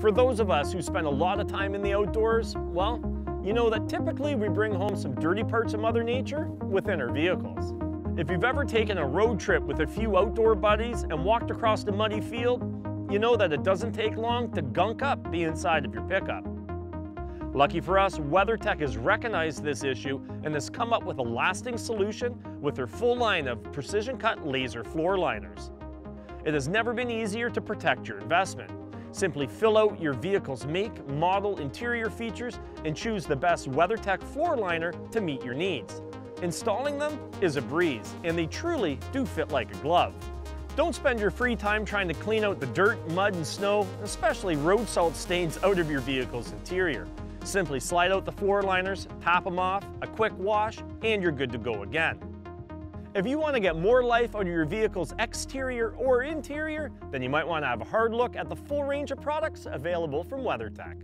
For those of us who spend a lot of time in the outdoors, well, you know that typically we bring home some dirty parts of Mother Nature within our vehicles. If you've ever taken a road trip with a few outdoor buddies and walked across the muddy field, you know that it doesn't take long to gunk up the inside of your pickup. Lucky for us, WeatherTech has recognized this issue and has come up with a lasting solution with their full line of precision-cut laser floor liners. It has never been easier to protect your investment. Simply fill out your vehicle's make, model, interior features, and choose the best WeatherTech floor liner to meet your needs. Installing them is a breeze, and they truly do fit like a glove. Don't spend your free time trying to clean out the dirt, mud, and snow, especially road salt stains, out of your vehicle's interior. Simply slide out the floor liners, tap them off, a quick wash, and you're good to go again. If you want to get more life out of your vehicle's exterior or interior, then you might want to have a hard look at the full range of products available from WeatherTech.